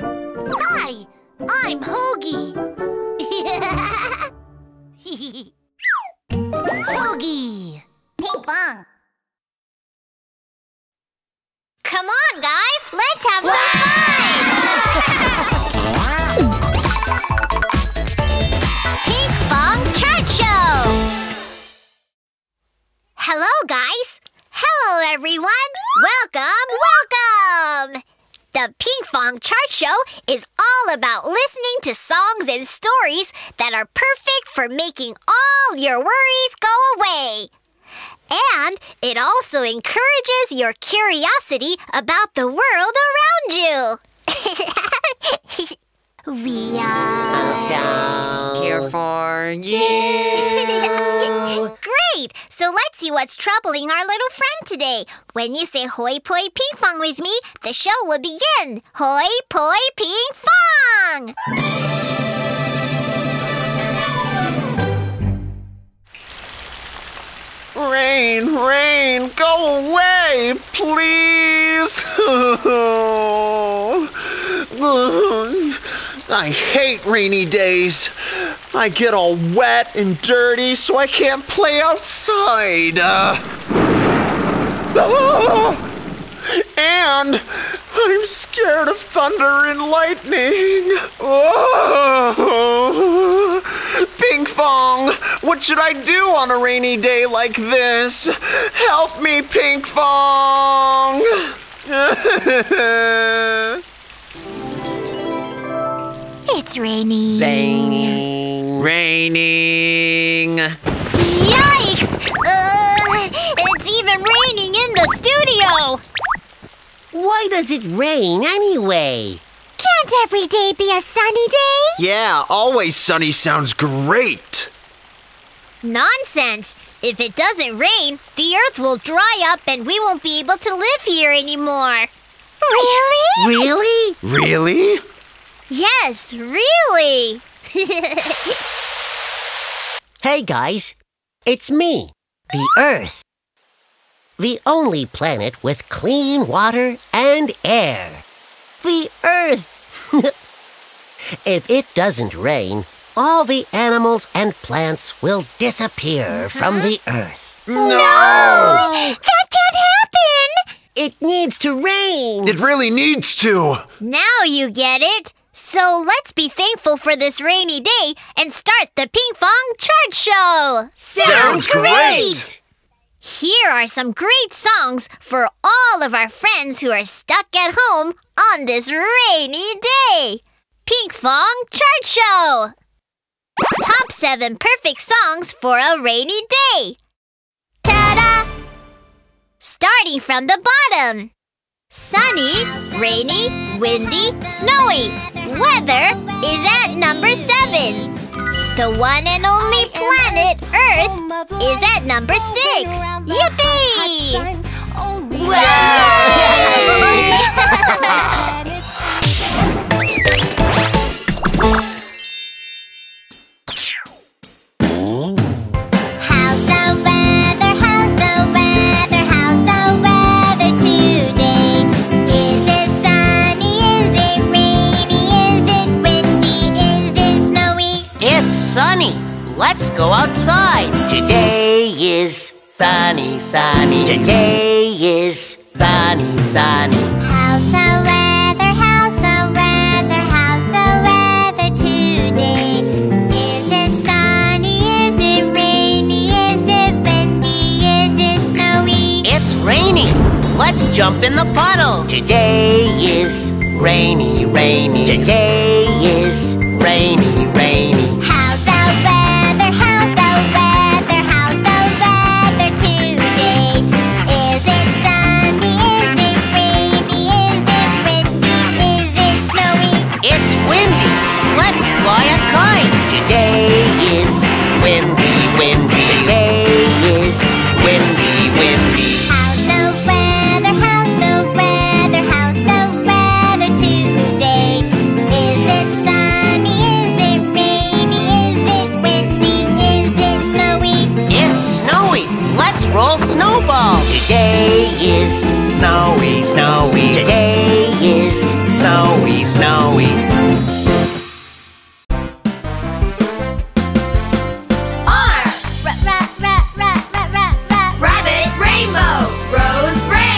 Hi, I'm Hoagie. Hoagie. Pinkfong. Come on, guys. Let's have some fun. Pinkfong Chart Show. Hello, guys. Hello, everyone. Welcome, welcome. The Pinkfong Chart Show is all about listening to songs and stories that are perfect for making all your worries go away. And it also encourages your curiosity about the world around you. We are so here for you. Great! So let's see what's troubling our little friend today. When you say hoi poi Pinkfong with me, the show will begin. Hoi poi Pinkfong! Rain, rain, go away, please! I hate rainy days. I get all wet and dirty, so I can't play outside. And I'm scared of thunder and lightning. Pinkfong, what should I do on a rainy day like this? Help me, Pinkfong. It's raining. Raining. Raining. Yikes! It's even raining in the studio! Why does it rain anyway? Can't every day be a sunny day? Yeah, always sunny sounds great. Nonsense! If it doesn't rain, the earth will dry up and we won't be able to live here anymore. Really? Really? Really? Yes, really! Hey guys, it's me, the Earth. The only planet with clean water and air. The Earth! If it doesn't rain, all the animals and plants will disappear from the Earth. No! That can't happen! It needs to rain! It really needs to! Now you get it! So let's be thankful for this rainy day and start the Pinkfong Chart Show! Sounds great! Here are some great songs for all of our friends who are stuck at home on this rainy day! Pinkfong Chart Show! Top 7 perfect songs for a rainy day! Ta-da! Starting from the bottom! Sunny, rainy, windy, snowy. Weather is at number 7. The one and only planet, Earth, is at number 6. Yippee! Yay! How's the weather? How's the weather? How's the weather today? Sunny, let's go outside. Today is sunny, sunny. Today is sunny, sunny. How's the weather? How's the weather? How's the weather today? Is it sunny? Is it rainy? Is it windy? Is it snowy? It's rainy. Let's jump in the puddles. Today is rainy, rainy. Today is rainy, rainy. Today is snowy, snowy. Today is be snowy. R! Rabbit Rainbow! Rose Rain!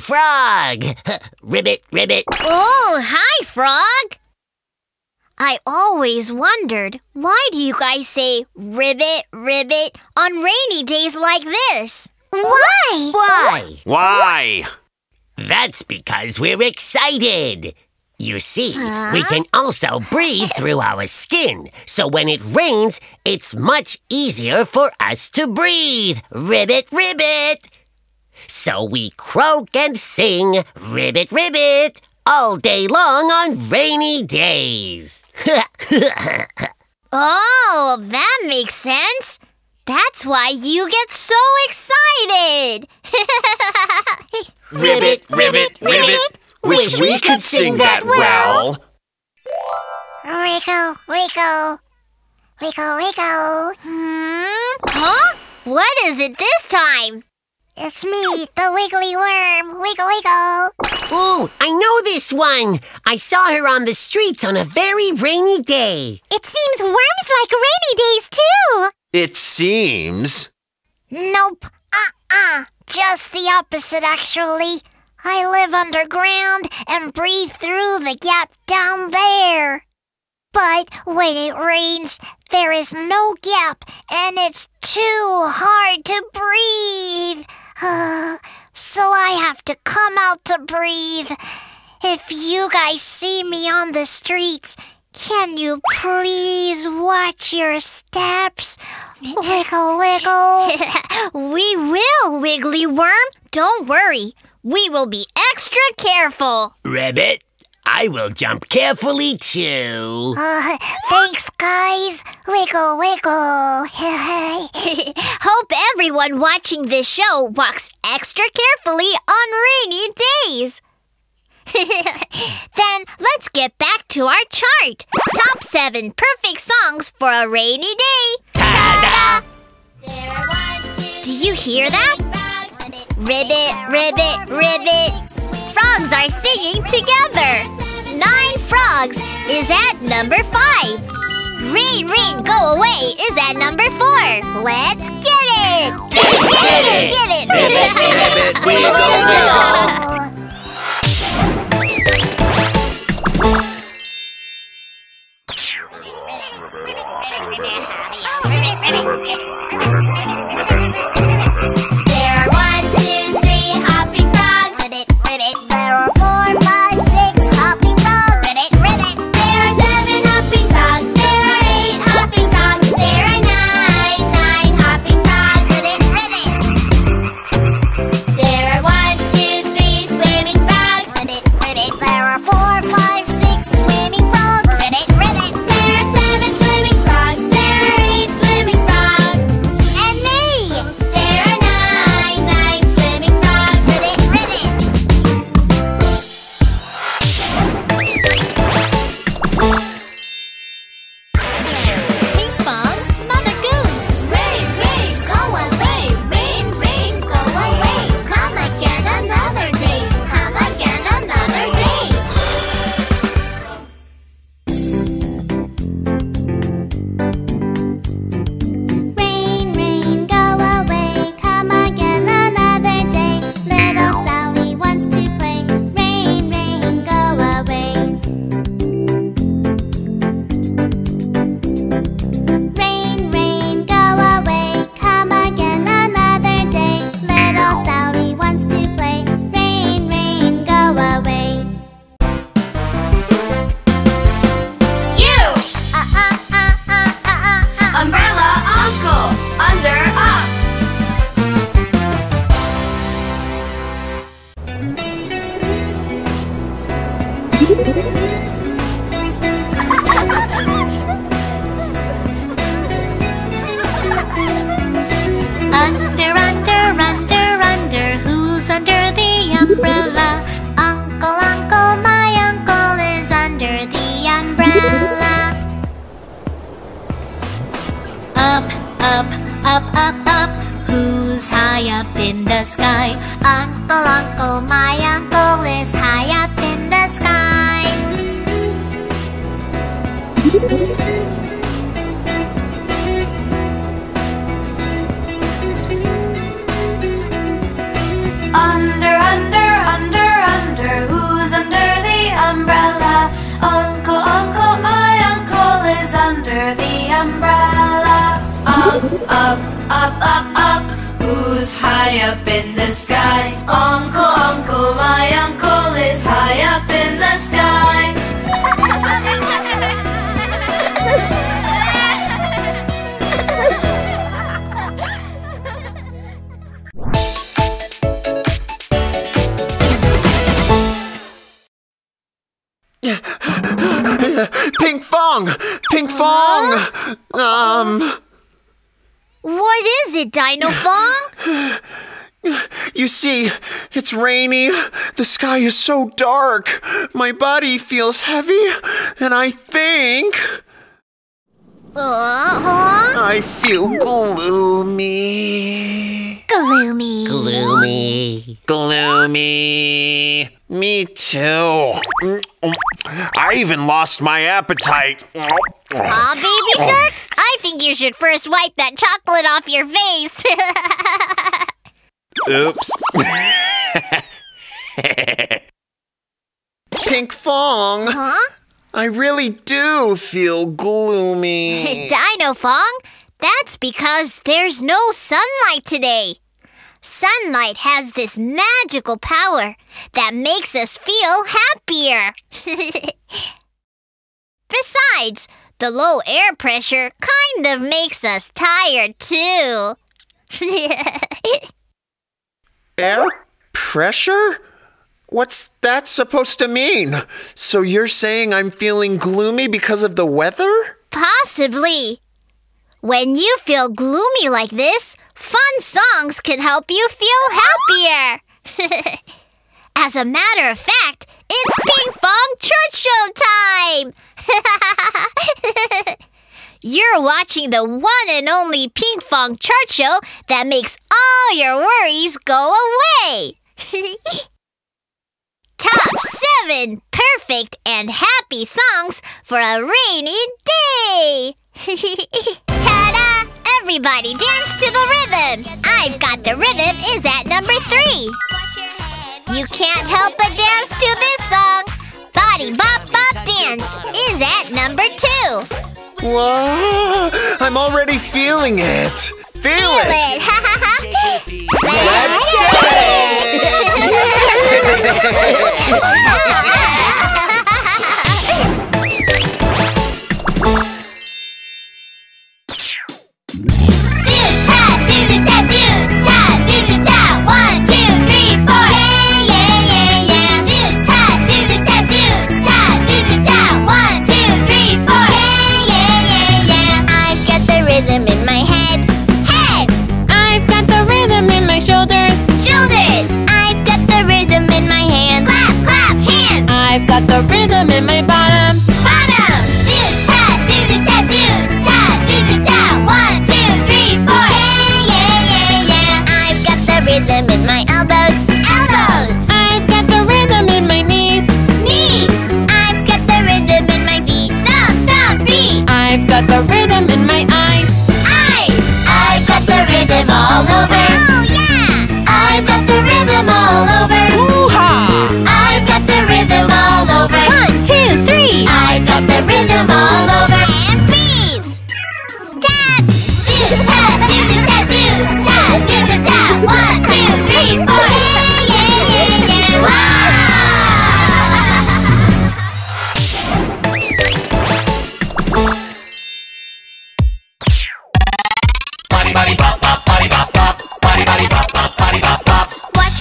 Frog! Ribbit, ribbit. Oh, hi, Frog! I always wondered, why do you guys say ribbit, ribbit on rainy days like this? Why? Why? Why? That's because we're excited. You see, we can also breathe through our skin, so when it rains, it's much easier for us to breathe. Ribbit, ribbit! So we croak and sing, ribbit, ribbit, all day long on rainy days. Oh, that makes sense. That's why you get so excited. Ribbit, ribbit, ribbit. Wish we could sing that well. Wiggle, wiggle. Wiggle, wiggle. Huh? What is it this time? It's me, the wiggly worm. Wiggle, wiggle. Ooh, I know this one. I saw her on the streets on a very rainy day. It seems worms like rainy days, too. It seems. Nope. Just the opposite, actually. I live underground and breathe through the gap down there. But when it rains, there is no gap, and it's too hard to breathe. So I have to come out to breathe. If you guys see me on the streets, can you please watch your steps? Wiggle, wiggle. We will, Wiggly Worm. Don't worry. We will be extra careful. Rabbit, I will jump carefully too. Thanks, guys. Wiggle, wiggle. Hope everyone watching this show walks extra carefully on rainy days. Then let's get back to our chart. Top 7 perfect songs for a rainy day. Ta-da! Do you hear that? Ribbit, ribbit, ribbit. Frogs are singing together. 9 Frogs is at number 5. Rain, rain, go away is at number 4. Let's get it! Get it, get it, get it! Ribbit, ribbit, wiggle, wiggle. There are 1, 2, 3 hopping frogs. Ribbit, ribbit. There are 4, 5, 6 hopping frogs. Ribbit, ribbit. There are 7 hopping frogs. There are 8 hopping frogs. There are 9 hopping frogs. Ribbit, ribbit. There are 1, 2, 3 swimming frogs. Ribbit, ribbit. There are 4, 5, 6 swimming frogs. Ribbit, ribbit. There are 7 swimming frogs. There are 8 swimming frogs. What is it, Dinofong? You see, it's rainy. The sky is so dark. My body feels heavy, and I think... I feel gloomy. Gloomy. Gloomy. Gloomy. Me too. I even lost my appetite. Aw, Baby Shark, I think you should first wipe that chocolate off your face. Oops. Pinkfong. Huh? I really do feel gloomy. Dinofong, that's because there's no sunlight today. Sunlight has this magical power that makes us feel happier. Besides, the low air pressure kind of makes us tired, too. Air pressure? What's that supposed to mean? So you're saying I'm feeling gloomy because of the weather? Possibly. When you feel gloomy like this, fun songs can help you feel happier. As a matter of fact, it's Pinkfong Church Show time! You're watching the one and only Pinkfong Church Show that makes all your worries go away! Top 7 perfect and happy songs for a rainy day! Ta-da! Everybody dance to the rhythm! I've Got the Rhythm is at number 3. You Can't Help But Dance to This Song, Body Bop Bop Dance, is at number 2. Whoa! I'm already feeling it! Feel it! Ha ha ha! Let's do ta, do ta, do ta, do ta. 1, 2, 3, 4. Shoulders! I've got the rhythm in my hands. Clap, clap, hands! I've got the rhythm in my bottom. Bottom! Do-ta, do-ta, do-ta, do-ta. 1, 2, 3, 4. Yeah, yeah, yeah, yeah. I've got the rhythm in my elbows. Elbows! I've got the rhythm in my knees. Knees! I've got the rhythm in my feet. Stomp, stomp, feet! I've got the rhythm in my eyes. Eyes! I've got the rhythm all over. Oh, yeah! I've got the rhythm all over. Woo-ha! I've got the rhythm all over. 1, 2, 3. I've got the rhythm all over. And please, tap, do tap, do tap, do tap, do tap. 1, 2, 3, 4. Yeah, yeah, yeah, yeah. Wow! Body, body, bop, bop, body, bop, bop, body, body, bop, bop. Touch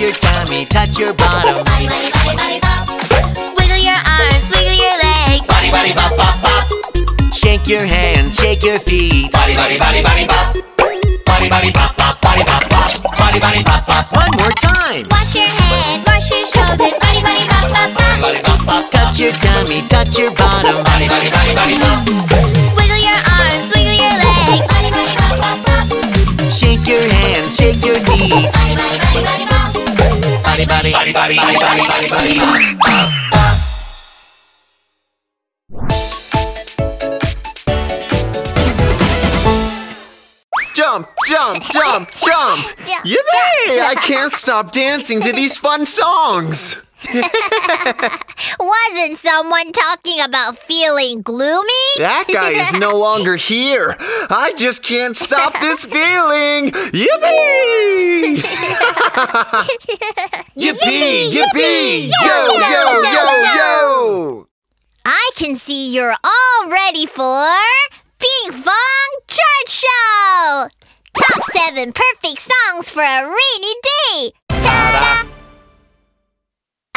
your tummy, touch your bottom. Body, body, body, body, bop. Wiggle your arms, wiggle your legs. Body, body, bop, bop, bop. Shake your hands, shake your feet. Body, body, body, body, bop. Body, body, bop, bop, body, bop, bop. Body, body, bop, bop. One more time. Wash your head, wash your shoulders. Body, body, bop, bop, bop. Body, body, bop, bop. Touch your tummy, touch your bottom. Body, body, body, body, bop. Wiggle your arms, wiggle your legs. Body, body, bop, bop, bop. Shake your hands, shake your feet. Body, body, body, body, bop. Body, body, body, body, body, body, body, body, body. Jump, jump, jump, jump! Yippee! I can't stop dancing to these fun songs! Wasn't someone talking about feeling gloomy? That guy is no longer here. I just can't stop this feeling. Yippee! Yippee! Yippee! Yo, yo, yo, yo! I can see you're all ready for Pinkfong Church Show! Top 7 perfect songs for a rainy day! Ta-da!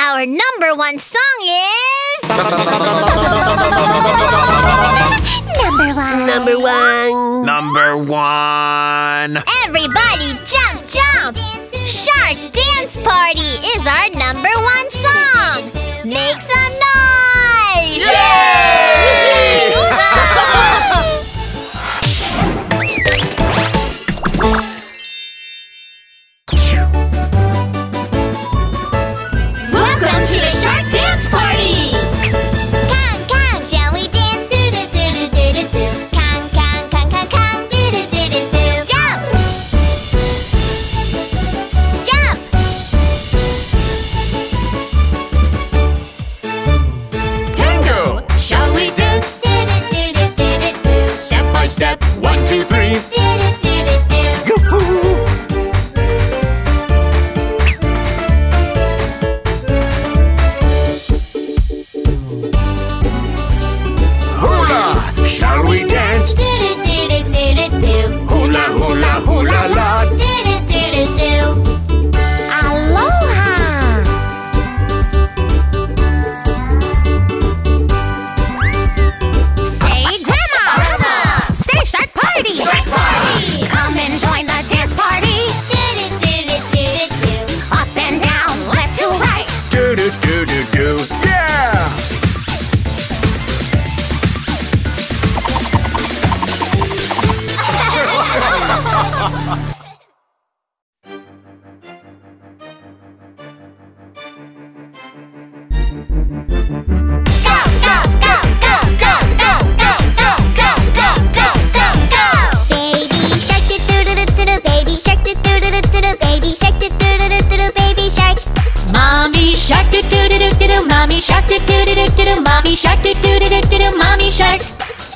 Our number 1 song is... Number one. Everybody jump, jump. Shark Dance Party is our number 1 song. Make some noise. Yay! Step 1, 2, 3. Yoo-hoo! Hula! Shall we dance? Hula hula hula la! shark, do do do do do, mommy shark, do do do do do, mommy shark.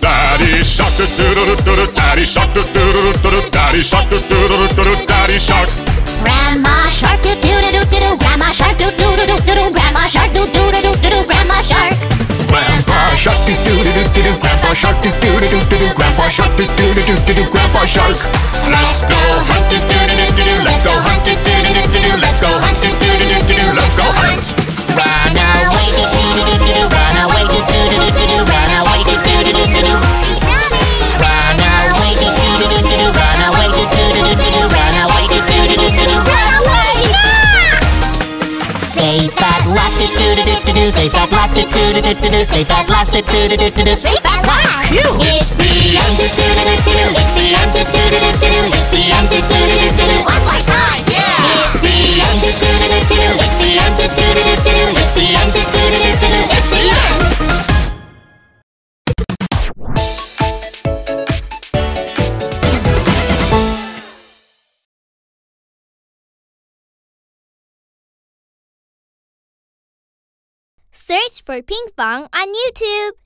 Daddy shark, do do do do do, daddy shark, do do do do do, daddy shark, do do do do do, daddy shark. Grandma shark, do do do do do, grandma shark, do do do do do, grandma shark, do do do do do, grandma shark. Grandpa shark, do do do do do, grandpa shark, do do do do do, grandpa shark, do do do do do, grandpa shark. Let's go hunt, do do do do do, let's go hunt, do do do do do, let's go hunt, do do do do do, let's go hunt. Run away, do do do do do, run away, do do do do do, run away, do do do do do. Run away, do do do do do, run away, do do do do do, run away, do do do do do, run away. Safe at last, do do do do, safe at last, do do do do, safe at last, do do do do, safe at last. It's the end, do do do do, it's the end, do do do do, it's the end, do do do do, one more time. It's the end, do do do do, it's the end, do do do do, it's the end, do do do do, it's the end. Search for Pinkfong on YouTube.